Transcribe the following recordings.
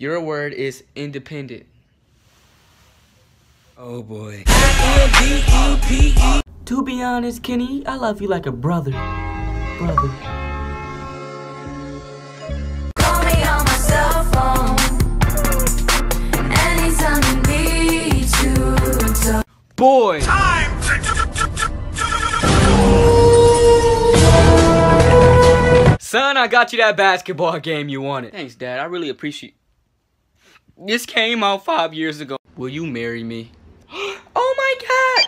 Your word is independent. Oh boy. To be honest, Kenny, I love you like a brother. Call me on my cell phone. Anytime you need you. Boy. Time to son, I got you that basketball game you wanted. Thanks, Dad. I really appreciate. This came out 5 years ago. Will you marry me? Oh my God!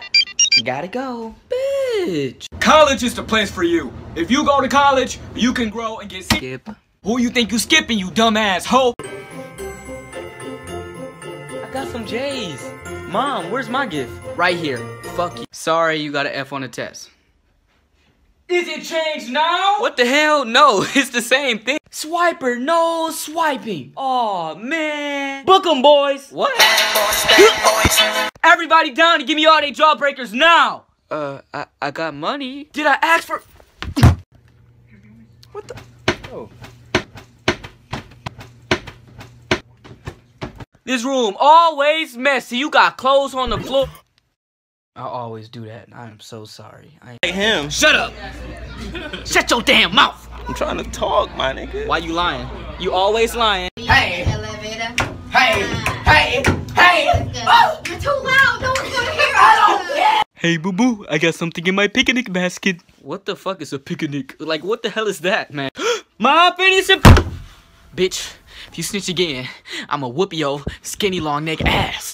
Gotta go. Bitch! College is the place for you. If you go to college, you can grow and get skip. Who you think you skipping, you dumbass hoe? I got some J's. Mom, where's my gift? Right here. Fuck you. Sorry, you got an F on the test. Is it changed now? What the hell? No, it's the same thing. Swiper, no swiping. Aw, man. Book 'em, boys. What? Bad boys. Everybody down to give me all they jawbreakers now. I got money. Did I ask for... What the... Oh. This room always messy. You got clothes on the floor. I always do that. I am so sorry. Hey, him. Shut up. Shut your damn mouth. I'm trying to talk, my nigga. Why you lying? You always lying. Hey. Hey. Hey. Hey. Oh, you're too loud. No one's gonna hear. I don't care. Hey, boo boo. I got something in my picnic basket. What the fuck is a picnic? Like, what the hell is that, man? My penny's a bitch. If you snitch again, I'ma whoop your skinny long neck ass.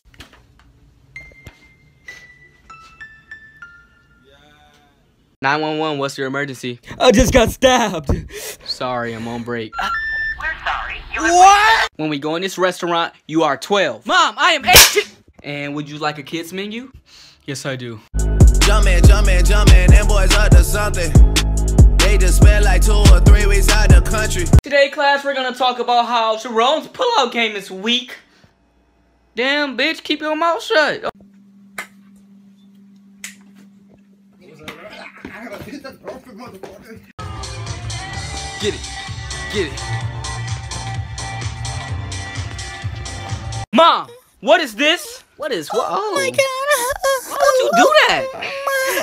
Yeah. 911, what's your emergency? I just got stabbed. Sorry, I'm on break. We're sorry. What? When we go in this restaurant, you are 12. Mom, I am 18. And would you like a kids menu? Yes, I do. Jumpin', them boys up to something. They just spent like 2 or 3 weeks out of the country. Today, class, we're gonna talk about how Sharon's pullout game is weak. Damn, bitch, keep your mouth shut. Get it. Get it. Mom, what is this? What is what? Oh, my God. Why would you do that?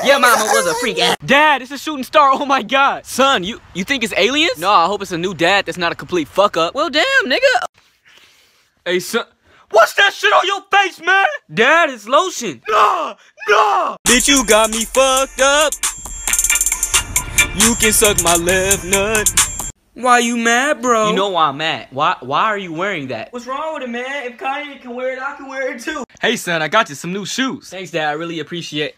Your mama was a freak ass. Dad, it's a shooting star, oh my God. Son, you think it's aliens? No, I hope it's a new dad that's not a complete fuck up. Well, damn, nigga. Hey, son. What's that shit on your face, man? Dad, it's lotion. Nah. Bitch, you got me fucked up. You can suck my left nut. Why you mad, bro? You know why I'm mad. Why are you wearing that? What's wrong with it, man? If Kanye can wear it, I can wear it too. Hey, son, I got you some new shoes. Thanks, Dad, I really appreciate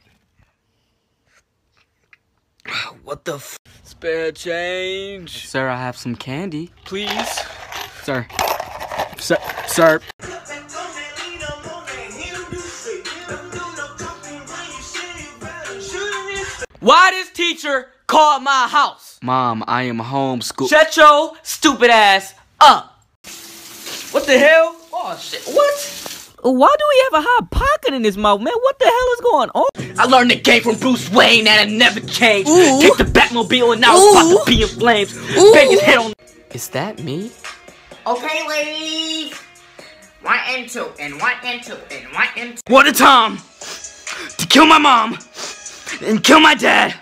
it. What the f? Spare change. Sir, I have some candy. Please. Sir. Sir. Why this teacher called my house? Mom, I am homeschooled. Shut your stupid ass up. What the hell? Oh, shit. What? Why do we have a hot pocket in his mouth, man? What the hell is going on? I learned the game from Bruce Wayne and it never changed. Ooh. Take the Batmobile and I was about to be in flames. Bang his head on. Is that me? Okay, ladies. 1 and 2 and 1 and 2 and 1 and 2. What a time to kill my mom and kill my dad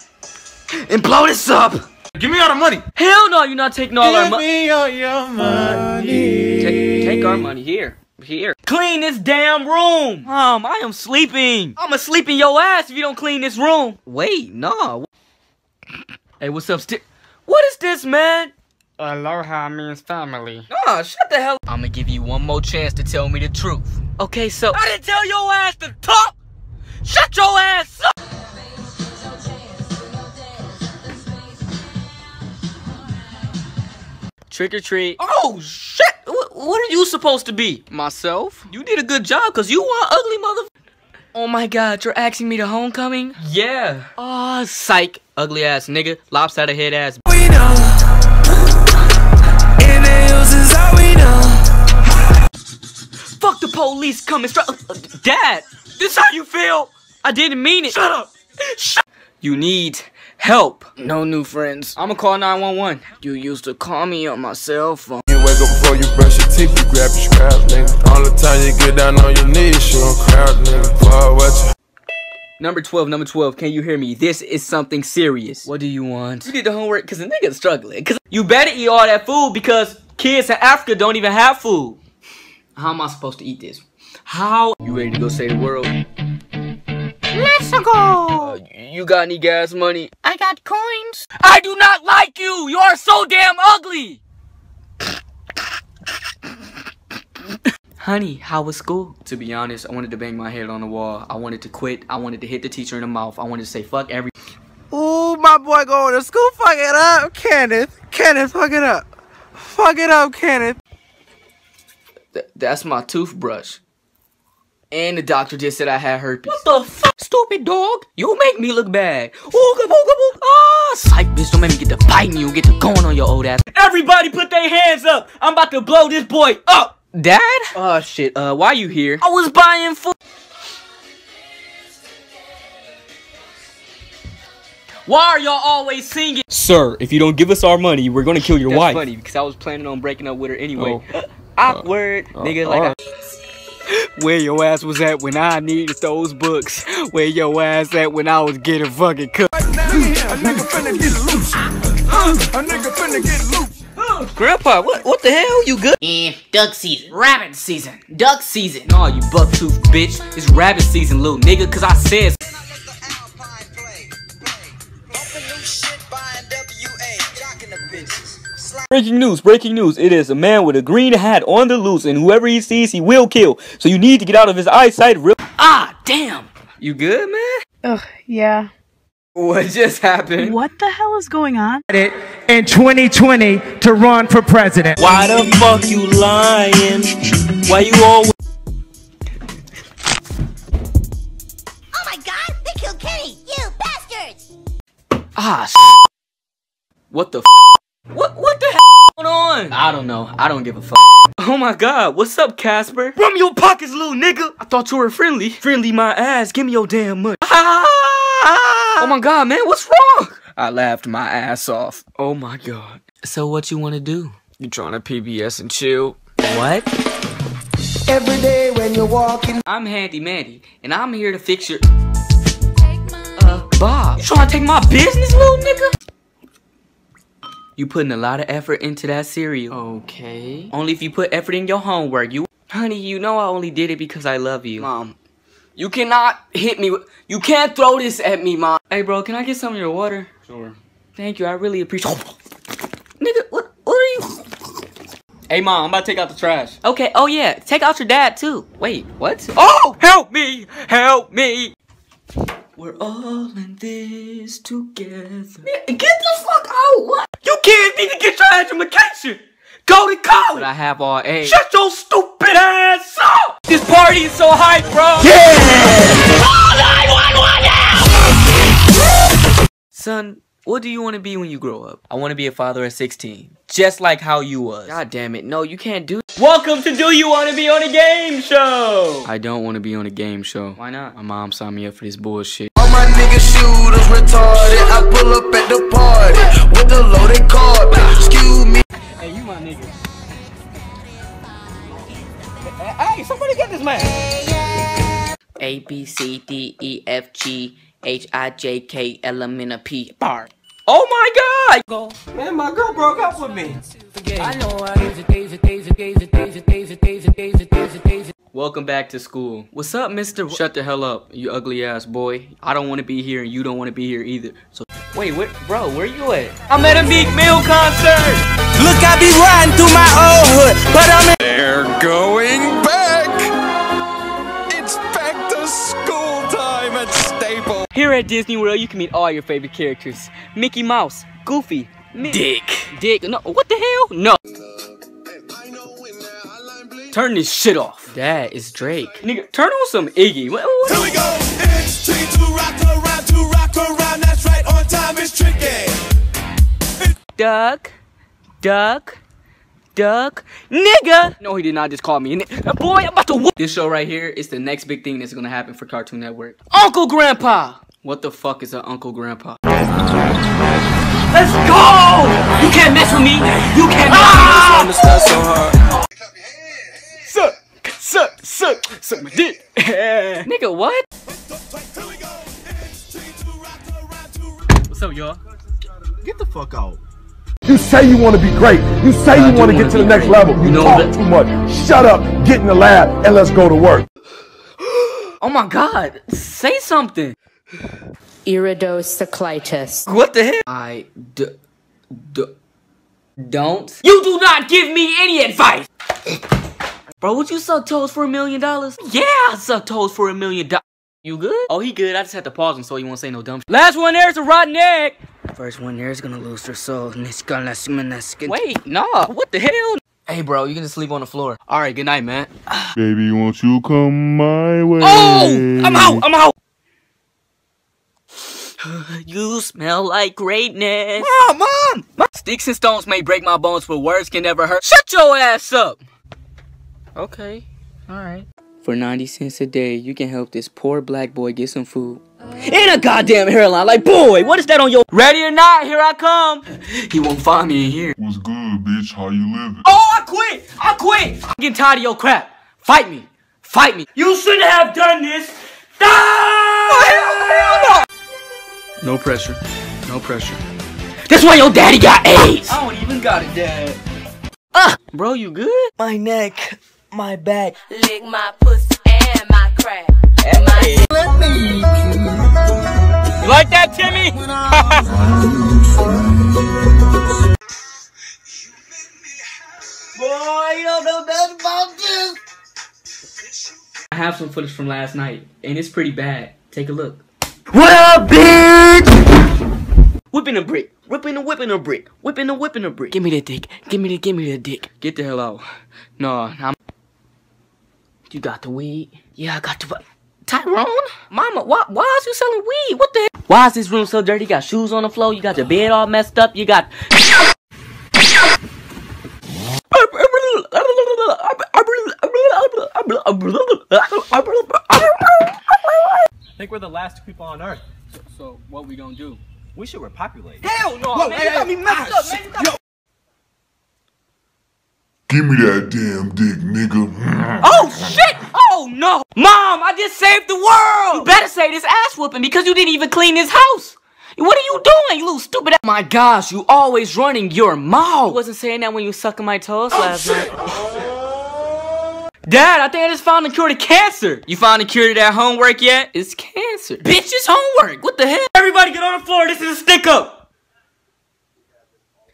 and blow this up. Give me all the money. Hell no, you're not taking all our money. Give me all your money. Take our money here. Clean this damn room. Mom, I am sleeping. I'ma sleep in your ass if you don't clean this room. Wait, no. Hey, what's up, what is this, man? Aloha means family. Nah, shut the hell up. I'ma give you one more chance to tell me the truth. Okay, so I didn't tell your ass to talk. Shut your ass up. Trick or treat. Oh, shit. What are you supposed to be? Myself? You did a good job because you were ugly motherfucker. Oh my God, you're asking me to homecoming? Yeah. Aw, oh, psych. Ugly ass nigga. Lopsided head ass. We know. NAOs is all we know. Fuck the police coming. Dad, this how you feel? I didn't mean it. Shut up. You need help. No new friends. I'ma call 911. You used to call me on my cell phone. wake up before you brush your teeth, you grab your scrap, nigga. All the time you get down on your knees, you don't crowd, nigga. Boy, what you... Number 12, can you hear me? This is something serious. What do you want? You did the homework because the nigga's struggling. Cause you better eat all that food because kids in Africa don't even have food. How am I supposed to eat this? How? You ready to go save the world? Let's go! You got any gas money? I got coins. I do not like you! You are so damn ugly! Honey, how was school? To be honest, I wanted to bang my head on the wall. I wanted to quit. I wanted to hit the teacher in the mouth. I wanted to say fuck every... Ooh, my boy going to school. Fuck it up, Kenneth. Kenneth, fuck it up. Fuck it up, Kenneth. That's my toothbrush. And the doctor just said I had herpes. What the fuck, stupid dog? You make me look bad. Ooga, booga, booga. Ah, psych, bitch, don't make me get to biting you. Get to going on your old ass. Everybody put their hands up. I'm about to blow this boy up. Dad? Oh, shit. Why you here? I was buying food. Why are y'all always singing? Sir, if you don't give us our money, we're gonna kill your wife. That's funny, because I was planning on breaking up with her anyway. Oh. Awkward. Nigga, like I... Where your ass was at when I needed those books? Where your ass at when I was getting fucking cooked? Right now, a nigga finna get loose. A nigga finna get loose. Grandpa, what the hell? You good? Duck season. Rabbit season. Duck season. No, you buck-toothed bitch. It's rabbit season, little nigga, cause I said... Breaking news. It is a man with a green hat on the loose, and whoever he sees, he will kill. So you need to get out of his eyesight real... Ah, damn. You good, man? Ugh, yeah. What just happened? What the hell is going on? In 2020 to run for president. Why the fuck you lying? Why you always... Oh my god, they killed Kenny! You bastards! Ah, s***. What the f***? What the hell going on? I don't know. I don't give a fuck. Oh my god, what's up, Casper? From your pockets, little nigga! I thought you were friendly. Friendly my ass, give me your damn money. Oh my god, man, what's wrong? I laughed my ass off. Oh my god. So what you wanna do? You trying to PBS and chill? What? Every day when you're walking. I'm Handy Mandy, and I'm here to fix your... Bob. You trying to take my business, little nigga? You putting a lot of effort into that cereal. Okay. Only if you put effort in your homework, you... Honey, you know I only did it because I love you. Mom. You cannot hit me. You can't throw this at me, Mom. Hey, bro, can I get some of your water? Sure. Thank you. I really appreciate it. Nigga, what are you? Hey, Mom, I'm about to take out the trash. Okay. Oh, yeah. Take out your dad, too. Wait, what? Oh, help me. Help me. We're all in this together. Get the fuck out. What? You kids need to get your education. Go to college. But I have all A's. Shut your stupid ass up. This party is so hype, bro. Yeah. Call 911 now. Son, what do you want to be when you grow up? I want to be a father at 16. Just like how you was. God damn it. No, you can't do... Welcome to Do You Want to Be on a Game Show. I don't want to be on a game show. Why not? My mom signed me up for this bullshit. All my niggas shooters retarded. I pull up at the party with the loaded car. Excuse me. Hey, you my nigga. Hey, somebody get this man. A, B, C, D, E, F, G, H, I, J, K, L, M, N, P, R. Oh my god! Man, my girl broke up with me. I know I... Welcome back to school. What's up, mister? Shut the hell up, you ugly ass boy. I don't want to be here and you don't want to be here either. So... Wait, bro, where you at? I'm at a Meek Mill concert! Look, I be riding through my old hood, but I'm in... They're going back! It's back to school time at Staples. Here at Disney World, you can meet all your favorite characters. Mickey Mouse, Goofy, Dick. No, what the hell? No. Turn this shit off. That is Drake. Nigga, turn on some Iggy. What? Here we go! It's tricky to rock around, that's right, on time is tricky. Duck. Nigga! No, he did not just call me. Boy, I'm about to whoop. This show right here is the next big thing that's gonna happen for Cartoon Network. Uncle Grandpa! What the fuck is an Uncle Grandpa? Let's go! You can't mess with me. You can't mess with me. Suck my dick. Nigga, what? What's up, y'all? Get the fuck out. You say you want to be great. You say you want to get to the next level. You talk too much. Shut up, get in the lab, and let's go to work. Oh my god, say something. Iridocyclitis. What the hell? I don't. You do not give me any advice! Bro, would you suck toes for $1 million? Yeah, I suck toes for $1 million. You good? Oh, he good. I just had to pause him so he won't say no dumb shit. Last one there's a rotten egg. First one there's gonna lose their soul. Wait, nah. What the hell? Hey, bro, you can just sleep on the floor. All right, good night, man. Baby, won't you come my way? Oh, I'm out. I'm out. You smell like greatness. Mom, mom, mom. Sticks and stones may break my bones, but words can never hurt. Shut your ass up. Okay, all right. For 90 cents a day, you can help this poor black boy get some food. In a goddamn hairline, like, boy, what is that on your... Ready or not, here I come. He won't find me in here. What's good, bitch? How you living? Oh, I quit. I quit. I'm getting tired of your crap. Fight me. Fight me. You shouldn't have done this. Ah! No pressure. No pressure. That's why your daddy got AIDS. I don't even got a dad. Bro, you good? My neck, my back. Lick my pussy and my crack. And my... Let me. You like that, Timmy? Boy, you don't know nothing about this. I have some footage from last night, and it's pretty bad. Take a look. What up, bitch? Whipping a brick. Whipping a whipping a brick. Whipping a whipping a brick. Give me the dick. Give me the dick. Get the hell out. No, I'm... You got the weed? Yeah, I got the... Tyrone? Mama, why is you selling weed? What the hell? Why is this room so dirty? You got shoes on the floor. You got your bed all messed up. You got... I think we're the last two people on earth. So what we gonna do? We should repopulate. Hell no, whoa, man. Hey, you got me messed up, man. Give me that damn dick, nigga. Oh, shit. Oh, no. Mom, I just saved the world. You better say this ass whooping because you didn't even clean this house. What are you doing, you little stupid ass? My gosh, you always running your mouth. You wasn't saying that when you sucking my toes last night. Oh, shit. Dad, I think I just found the cure to cancer. You found the cure to that homework yet? It's cancer. Bitch, it's homework. What the hell? Everybody get on the floor. This is a stick-up.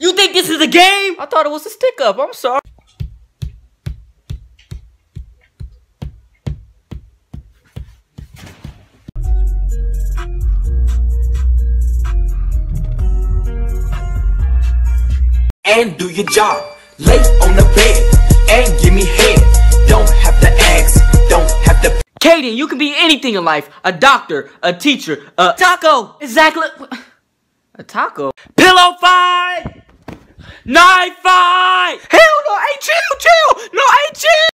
You think this is a game? I thought it was a stick-up. I'm sorry. And do your job, lay on the bed, and give me head, don't have to ask, don't have to... Kaden, you can be anything in life, a doctor, a teacher, a taco, exactly, a taco, pillow fight, knife fight, hell no, hey chill, chill, no hey chill!